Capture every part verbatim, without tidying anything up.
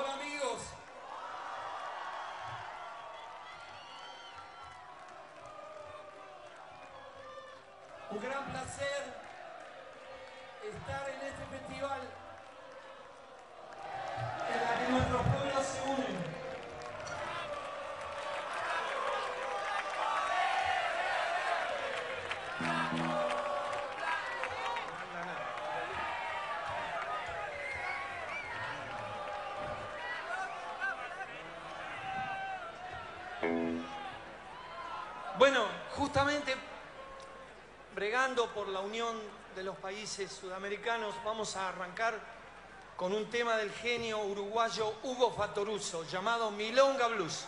Ahora, amigos, un gran placer estar en este festival en la que nuestros pueblos se unen. Bueno, justamente bregando por la unión de los países sudamericanos, vamos a arrancar con un tema del genio uruguayo Hugo Fatoruso, llamado Milonga Blues.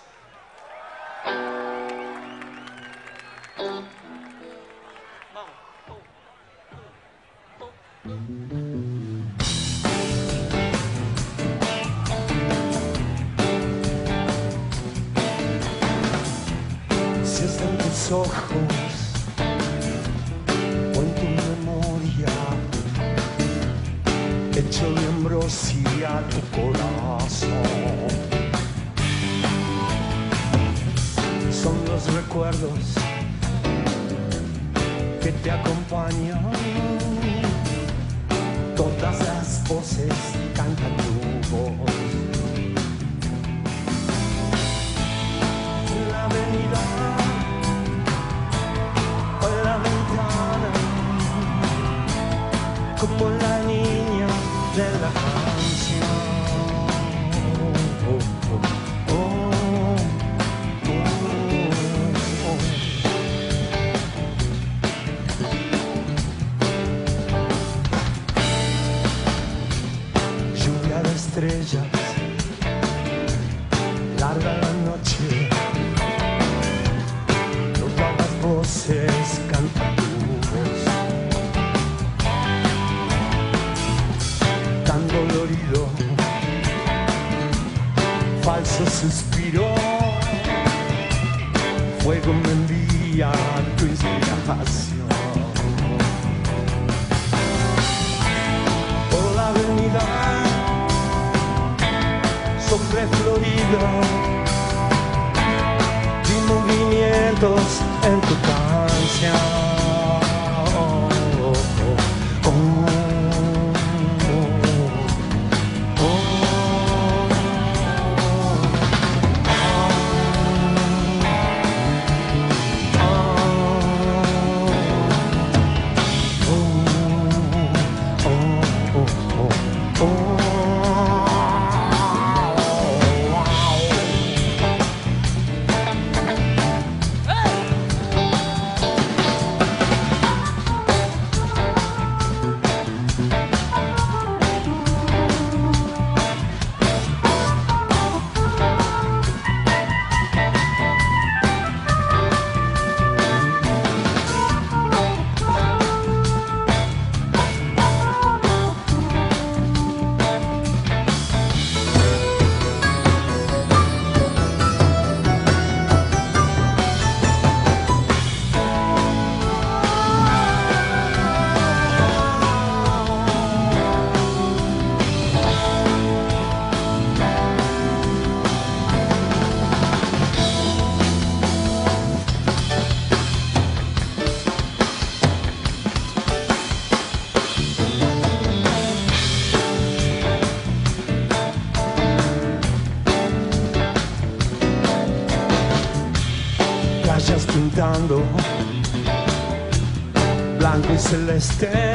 Blanco y celeste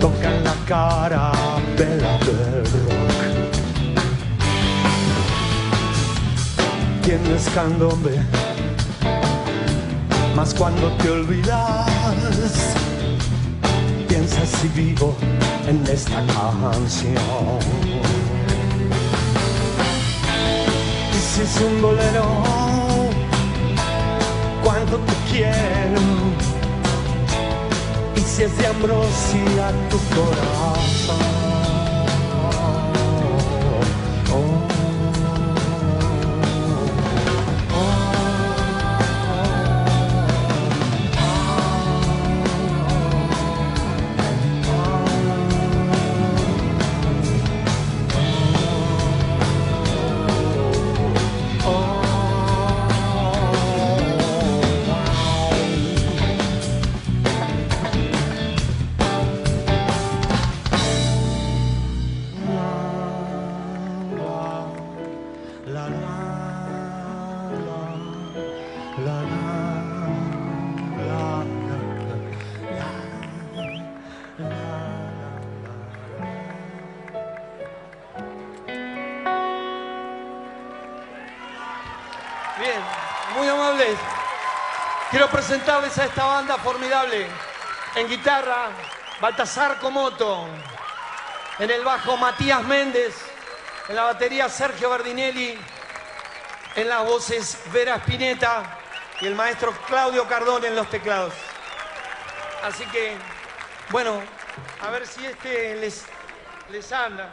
tocan la cara vela del rock. Tienes candombe, mas cuando te olvidas piensas si vivo en esta canción. Y si es un bolero, cuánto te quiero, y si es de ambrosía tu corazón. La, la, la, la, la, la. Quiero presentarles a esta banda formidable. En guitarra, Baltazar Comotto. En el bajo, Matías Méndez. En la batería, Sergio Verdinelli. En las voces, Vera Spinetta. Y el maestro Claudio Cardone en los teclados. Así que, bueno, a ver si este les, les anda.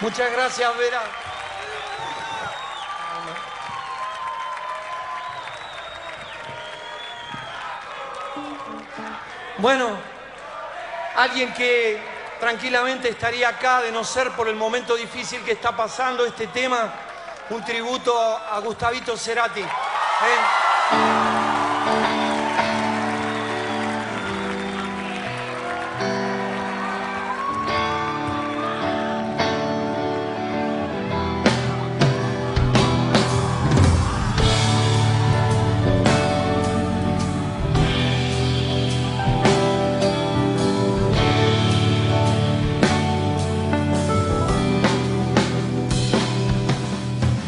Muchas gracias, Vera. Bueno, alguien que tranquilamente estaría acá de no ser por el momento difícil que está pasando este tema, un tributo a Gustavito Cerati. ¿Eh?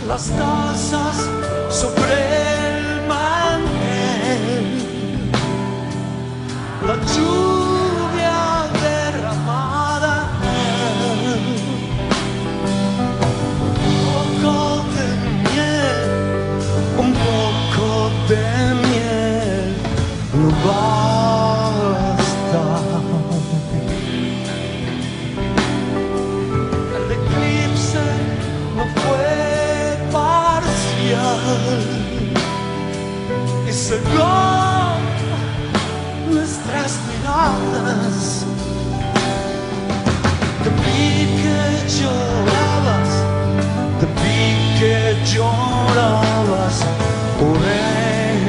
Las tazas sobre el mantel, la lluvia derramada, un poco de miel, un poco de miel, no basta. El eclipse no fue y cerró nuestras miradas. Te vi que llorabas, te vi que llorabas por él.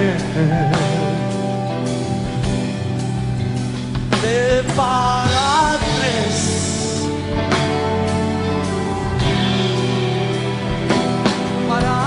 Te para tres, para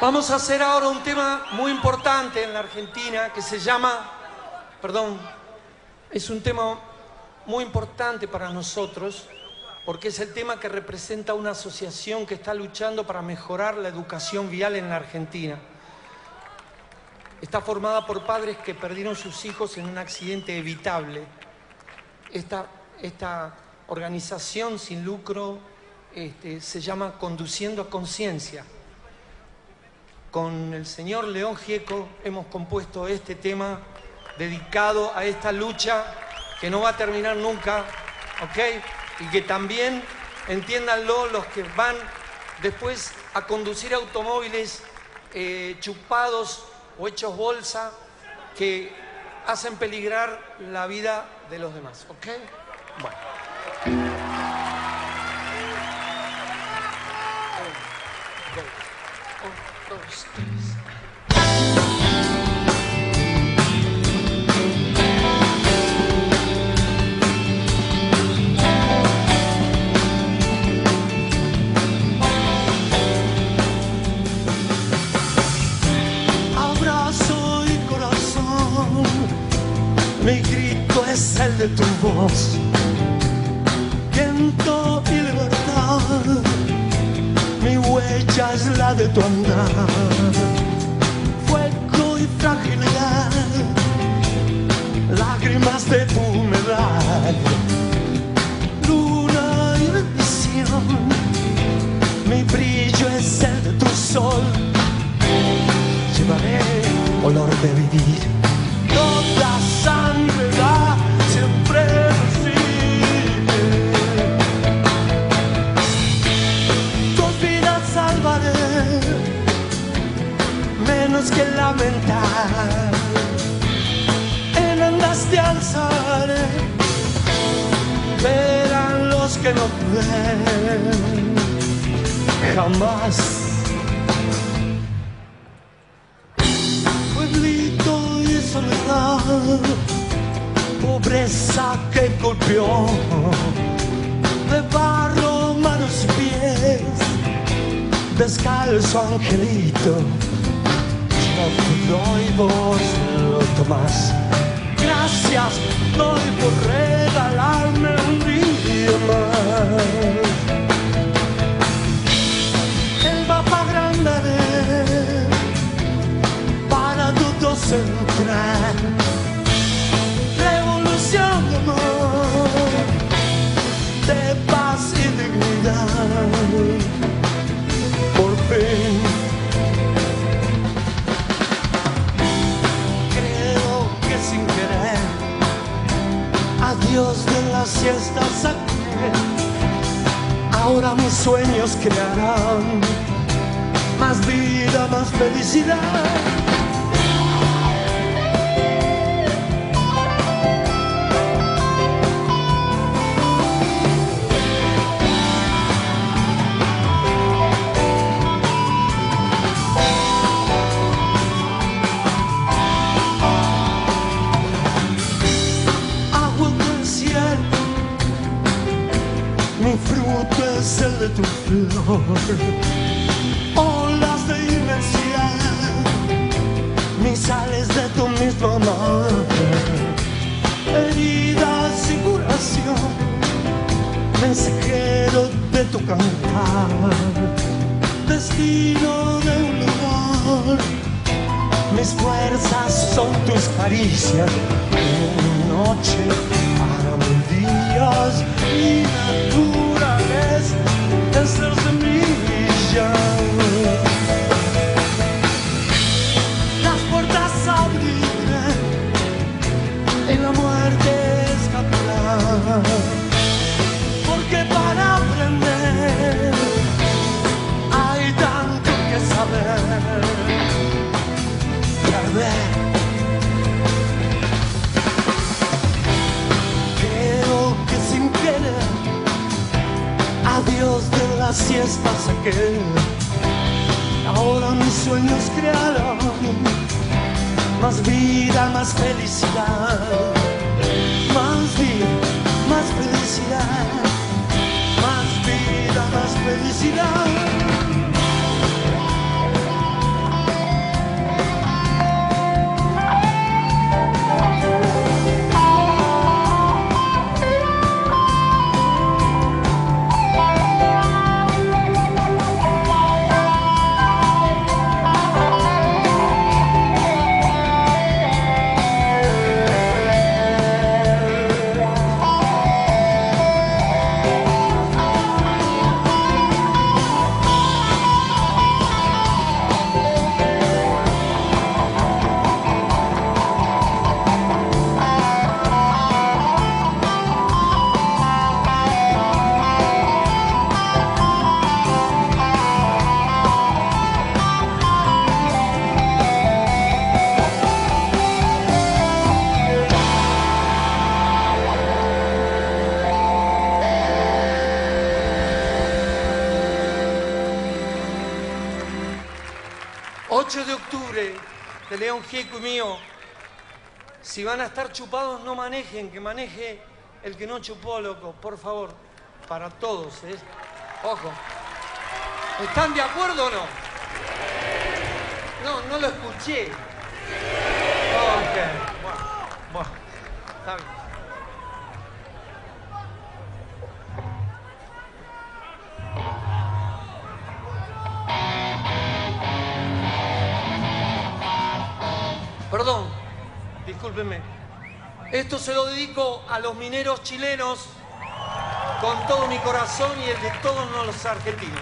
Vamos a hacer ahora un tema muy importante en la Argentina que se llama, perdón, es un tema muy importante para nosotros porque es el tema que representa una asociación que está luchando para mejorar la educación vial en la Argentina. Está formada por padres que perdieron sus hijos en un accidente evitable. Esta, esta organización sin lucro este, se llama Conduciendo a Conciencia. Con el señor León Gieco hemos compuesto este tema dedicado a esta lucha que no va a terminar nunca, ¿ok? Y que también, entiéndanlo, los que van después a conducir automóviles eh, chupados o hechos bolsa, que hacen peligrar la vida de los demás, ¿ok? Bueno. Dos, tres. Abrazo y corazón, mi grito es el de tu voz, viento y libertad. Mi huella es la de tu andar, fuego y fragilidad, lágrimas de tu humedad, luna y bendición. Mi brillo es el de tu sol, llevaré olor de vivir, toda sangre da siempre. Menos que lamentar. te alzaré, verán los que no ven jamás. Pueblito y soledad, pobreza que golpeó de barro manos y pies, descalzo angelito, no y vos lo tomás. Gracias, no y por regalarme un día más. El mapa agrandaré para todos entrar. Revolución de amor, de paz y dignidad. Por fin. Sin querer, adiós de las siestas aquí. Ahora mis sueños crearán más vida, más felicidad. El de tu flor, olas de inmensidad, mis sales de tu mismo amor, heridas y curación, mensajero de tu cantar, destino de un lugar, mis fuerzas son tus caricias, de noche para melodías y natura. Es la semilla. Las puertas abrirán y la muerte escapará. Porque para aprender hay tanto que saber. Perder. Creo que sin querer, adiós de las siestas aquel. Ahora mis sueños crearon más vida, más felicidad. Más vida, más felicidad. Más vida, más felicidad. ocho de octubre, de León Gieco y mío. Si van a estar chupados, no manejen, que maneje el que no chupó, loco, por favor, para todos, ¿eh? Ojo. ¿Están de acuerdo o no? No, no lo escuché. Ok, bueno, bueno, está bien. Perdón, discúlpenme. Esto se lo dedico a los mineros chilenos con todo mi corazón y el de todos los argentinos.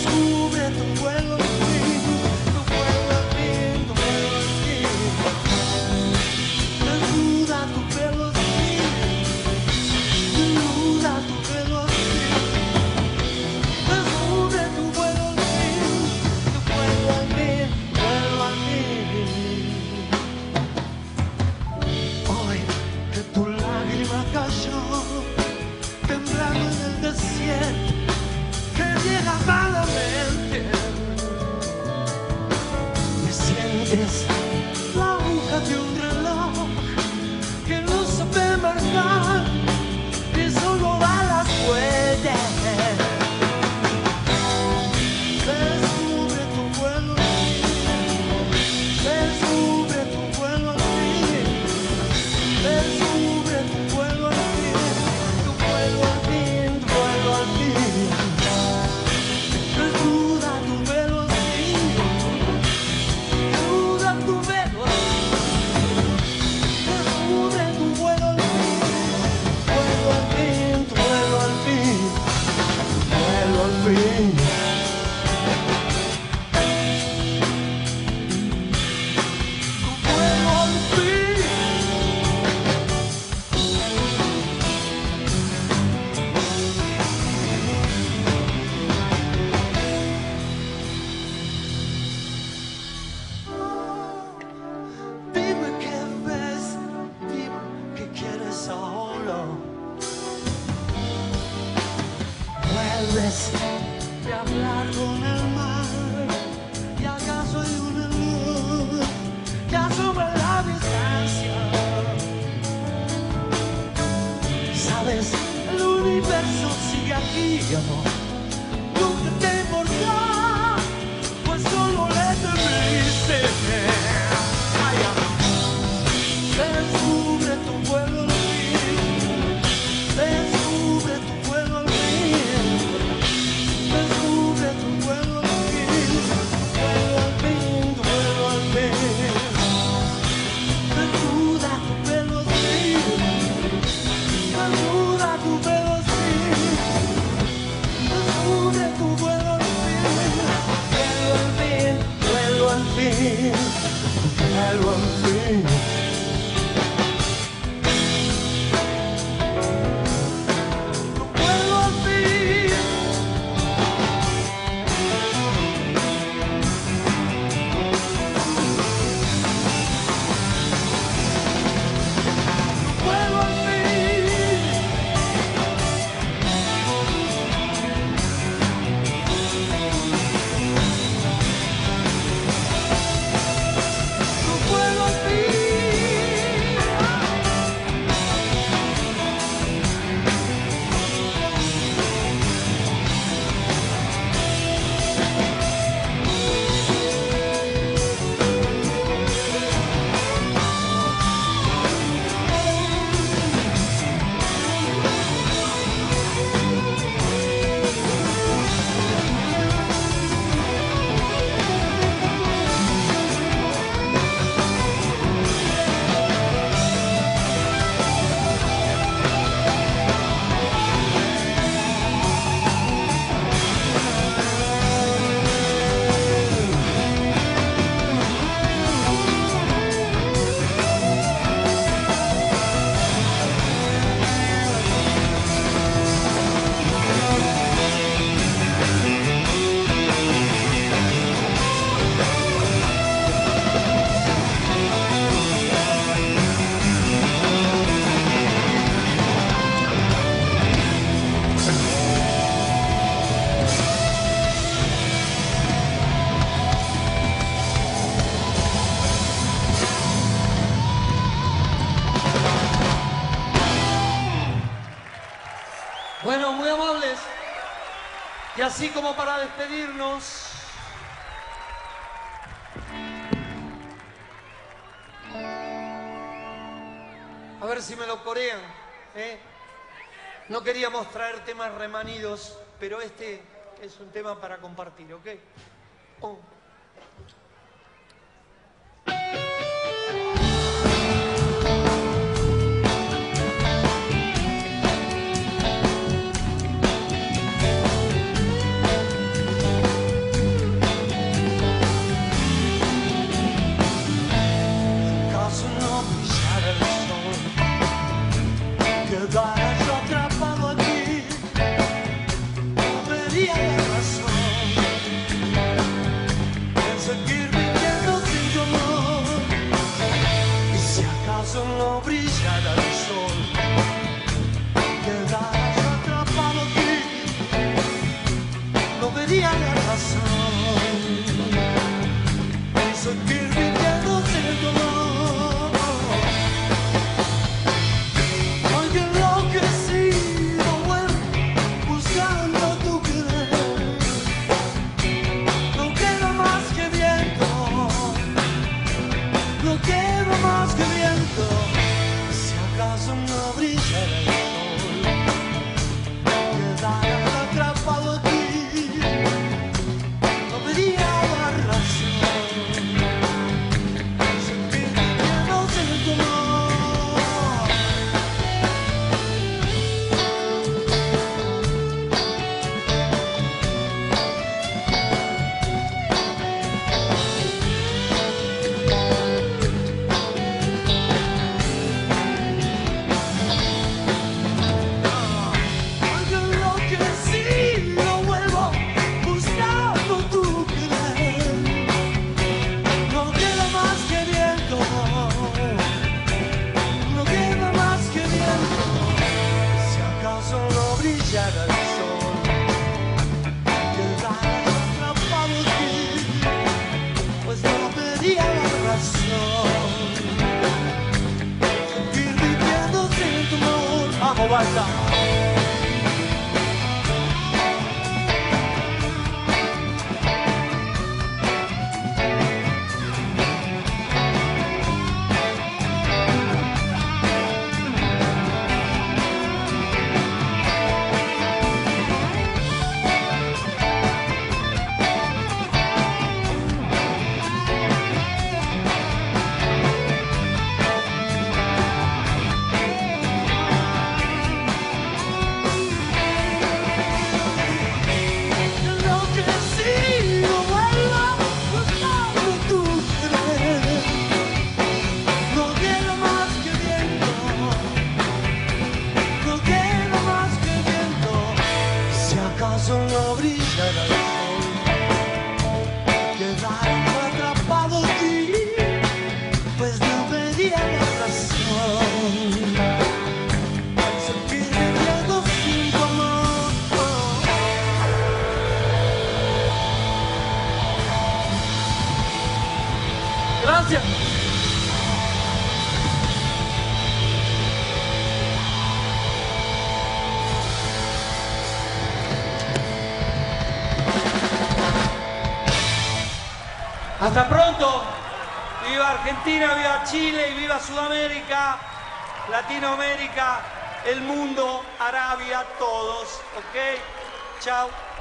Descubre tu es la aguja de un reloj que no sabe marcar, que solo va a la suerte. Descubre tu vuelo al fin, descubre tu vuelo al fin, descubre tu vuelo al fin, tu vuelo al fin, tu vuelo al fin. Así como para despedirnos, a ver si me lo corean, ¿eh? No queríamos traer temas remanidos, pero este es un tema para compartir, ¿ok? Oh. It's a good Hasta pronto, viva Argentina, viva Chile y viva Sudamérica, Latinoamérica, el mundo, Arabia, todos, ¿ok? Chao.